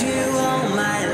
you on my life.